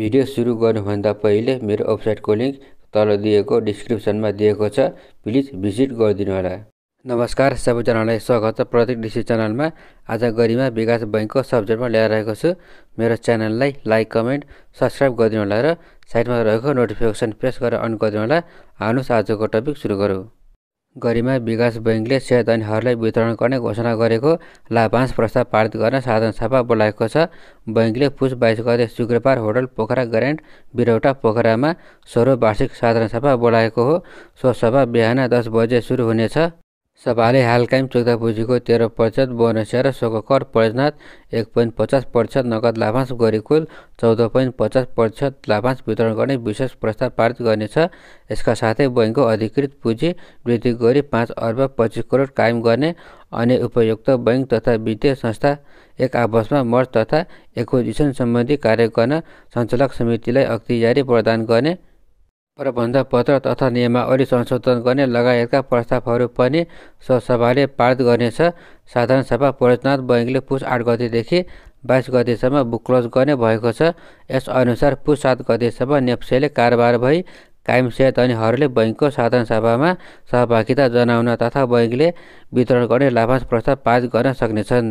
Video सुरु गर्नुभन्दा पहिले मेरो वेबसाइटको लिंक तल दिएको डिस्क्रिप्सनमा दिएको छ, प्लिज भिजिट गरिदिनु होला। नमस्कार सबैजनालाई स्वागत छ प्रत्येक डिसी च्यानलमा। आज गरिमा विकास बैंकको सब्जेक्टमा ल्याएर आएको छु। मेरो च्यानललाई लाइक कमेन्ट सब्स्क्राइब गरिदिनु होला र साइडमा रहेको नोटिफिकेसन प्रेस गरेर अन गरिदिनु होला। आउनुस आजको टपिक सुरु गरौँ। गरिमा विकास बैंकले सेयरधारीहरूलाई वितरण गर्ने घोषणा गरेको लाभांश प्रस्ताव पारित गर्न साधारण सभा बोलाएको छ। बैंकले पुस 22 गते शुक्रबार होटल पोखरा ग्रैंड बिरौटा पोखरामा 16 वार्षिक साधारण सभा बोलाएको हो। सो सभा बिहान 10 बजे सुरु हुनेछ। सभाले हालकायम चोक्तापुँजीको 13% बोनस र सोको कर परिणाम 1.50% नगद लाभांश गरी कुल 14.50% लाभांश वितरण गर्ने विशेष प्रस्ताव पारित गर्नेछ। यसका साथै बैंकको अधिकृत पुँजी वृद्धि गरी 5 अर्ब 25 करोड कायम गर्ने अनि उपयुक्त बैंक तथा वित्तीय संस्था एक आपसमा मर्ज तथा एक्विजिसन सम्बन्धी कार्य गर्न सञ्चालक समितिलाई अख्तियारी प्रदान गर्ने, प्रबन्ध पत्र तथा नियमावली संशोधन गर्ने लगायतका प्रस्तावहरू पनि सभाले पारित गर्नेछ। साधारण सभा प्रचनाथ बैंकले पुस 8 गतेदेखि 22 गतेसम्म बुक क्लोज गर्ने भएको छ। यसअनुसार पुस 7 गतेसम्म नेप्सेले कारोबार भई कायम सेयरधारीहरूले बैंकको साधारण सभामा सहभागिता जनाउन तथा बैंकले वितरण गर्ने लाभांश प्रस्ताव पारित गर्न सक्नेछन्।